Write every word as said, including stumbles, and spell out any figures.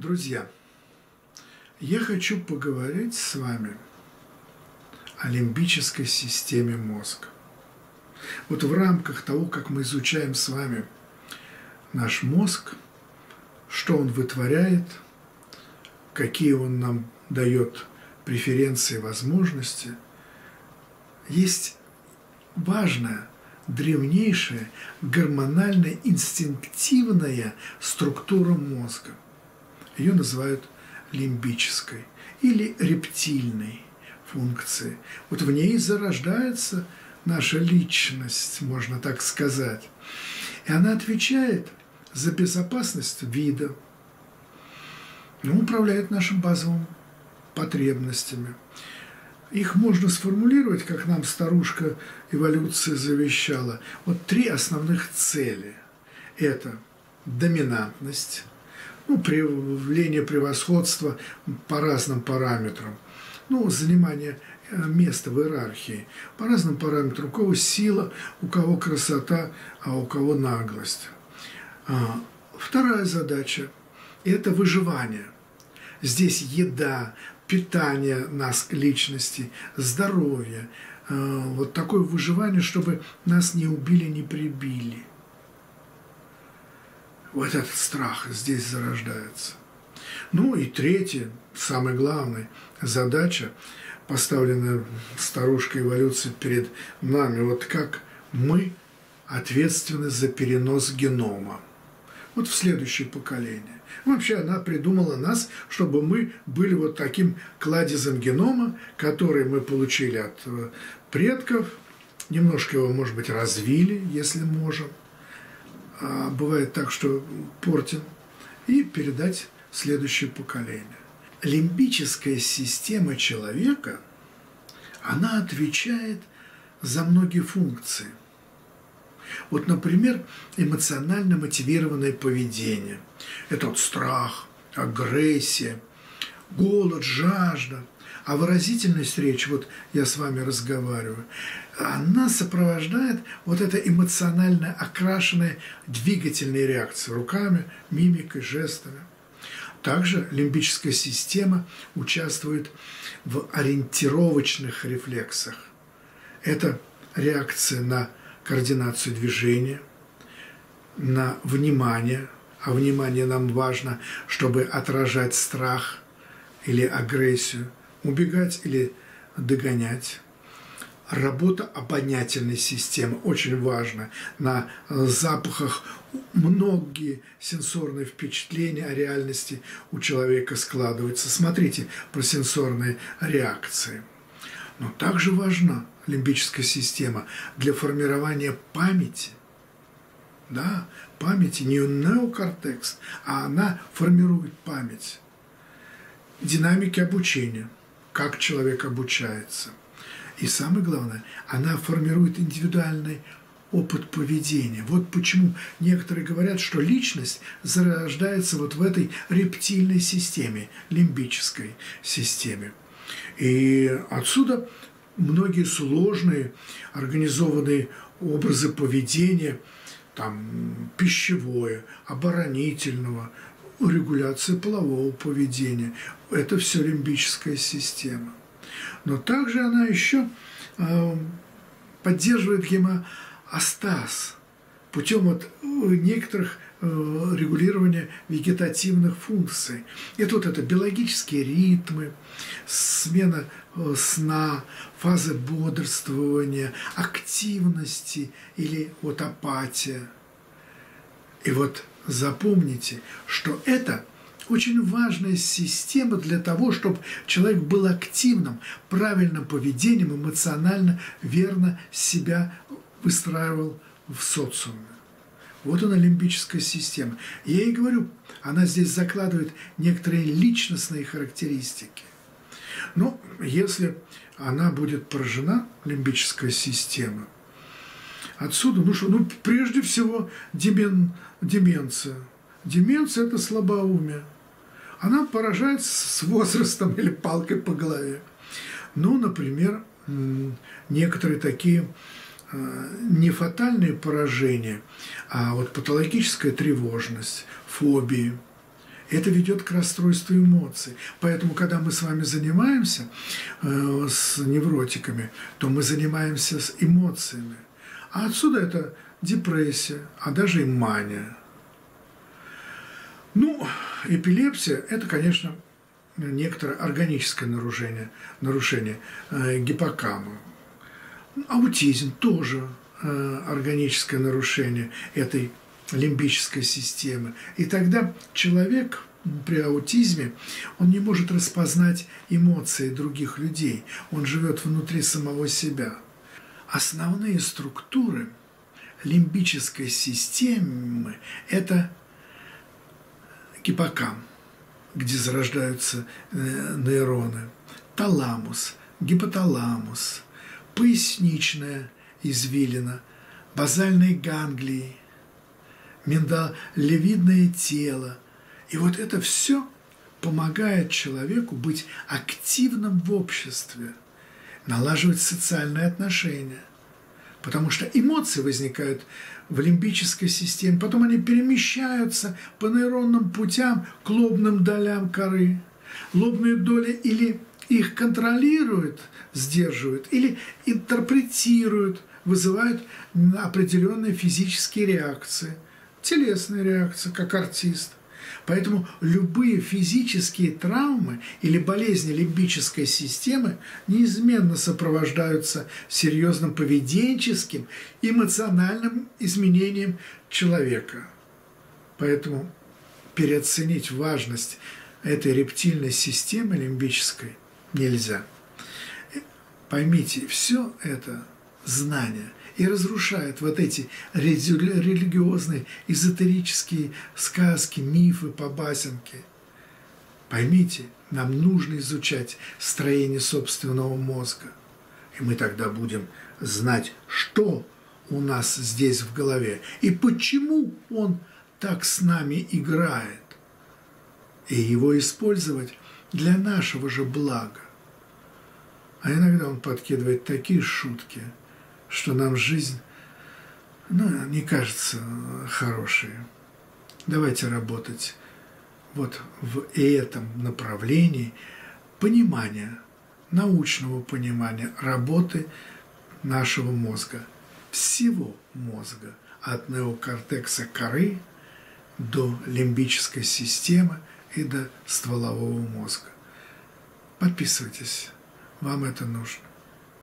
Друзья, я хочу поговорить с вами о лимбической системе мозга. Вот в рамках того, как мы изучаем с вами наш мозг, что он вытворяет, какие он нам дает преференции, возможности, есть важная, древнейшая, гормональная, инстинктивная структура мозга. Ее называют лимбической или рептильной функцией. Вот в ней зарождается наша личность, можно так сказать. И она отвечает за безопасность вида, управляет нашим базовым потребностями. Их можно сформулировать, как нам старушка эволюции завещала. Вот три основных цели. Это доминантность, ну, проявление превосходства по разным параметрам, ну, занимание места в иерархии, по разным параметрам, у кого сила, у кого красота, а у кого наглость. А вторая задача – это выживание. Здесь еда, питание нас, личности, здоровье, э, вот такое выживание, чтобы нас не убили, не прибили. Вот этот страх здесь зарождается. Ну и третья, самая главная задача, поставленная старушкой эволюции перед нами, вот как мы ответственны за перенос генома. Вот в следующее поколение. Вообще она придумала нас, чтобы мы были вот таким кладезем генома, который мы получили от предков, немножко его, может быть, развили, если можем. А бывает так, что портим, и передать в следующее поколение. Лимбическая система человека, она отвечает за многие функции. Вот, например, эмоционально мотивированное поведение. Это вот страх, агрессия, голод, жажда. А выразительность речи, вот я с вами разговариваю, она сопровождает вот это эмоционально окрашенная двигательная реакция руками, мимикой, жестами. Также лимбическая система участвует в ориентировочных рефлексах. Это реакция на координацию движения, на внимание, а внимание нам важно, чтобы отражать страх или агрессию, убегать или догонять. Работа обонятельной системы очень важна. На запахах многие сенсорные впечатления о реальности у человека складываются. Смотрите про сенсорные реакции. Но также важна лимбическая система для формирования памяти. Да, памяти, не неокортекс, а она формирует память. Динамики обучения, как человек обучается. И самое главное, она формирует индивидуальный опыт поведения. Вот почему некоторые говорят, что личность зарождается вот в этой рептильной системе, лимбической системе. И отсюда многие сложные, организованные образы поведения, там, пищевое, оборонительного, регуляции полового поведения. Это все лимбическая система. Но также она еще э, поддерживает гемостаз путем от некоторых э, регулирования вегетативных функций. Это вот это биологические ритмы, смена э, сна, фазы бодрствования, активности или вот апатия. И вот запомните, что это очень важная система для того, чтобы человек был активным, правильным поведением, эмоционально верно себя выстраивал в социуме. Вот она, лимбическая система. Я и говорю, она здесь закладывает некоторые личностные характеристики. Но если она будет поражена, лимбическая система, отсюда, ну что, ну прежде всего демен, деменция. Деменция – это слабоумие. Она поражается с возрастом или палкой по голове. Ну, например, некоторые такие не фатальные поражения, а вот патологическая тревожность, фобии. это ведет к расстройству эмоций. Поэтому, когда мы с вами занимаемся э, с невротиками, то мы занимаемся с эмоциями. А отсюда это депрессия, а даже и мания. Ну, эпилепсия – это, конечно, некоторое органическое нарушение, нарушение э, гиппокампа. Аутизм тоже э, органическое нарушение этой лимбической системы. И тогда человек при аутизме, он не может распознать эмоции других людей. Он живет внутри самого себя. Основные структуры лимбической системы – это гиппокамп, где зарождаются нейроны, таламус, гипоталамус, поясничная извилина, базальные ганглии, миндалевидное тело. И вот это все помогает человеку быть активным в обществе, налаживать социальные отношения. Потому что эмоции возникают в лимбической системе, потом они перемещаются по нейронным путям к лобным долям коры. Лобные доли или их контролируют, сдерживают, или интерпретируют, вызывают определенные физические реакции, телесные реакции, как артист. Поэтому любые физические травмы или болезни лимбической системы неизменно сопровождаются серьезным поведенческим, эмоциональным изменением человека. Поэтому переоценить важность этой рептильной системы лимбической нельзя. Поймите, все это знание и разрушает вот эти религиозные, эзотерические сказки, мифы, побасенки. Поймите, нам нужно изучать строение собственного мозга. И мы тогда будем знать, что у нас здесь в голове и почему он так с нами играет. И его использовать для нашего же блага. А иногда он подкидывает такие шутки, что нам жизнь, ну, не кажется хорошей. Давайте работать вот в этом направлении понимания, научного понимания работы нашего мозга, всего мозга, от неокортекса коры до лимбической системы и до стволового мозга. Подписывайтесь, вам это нужно.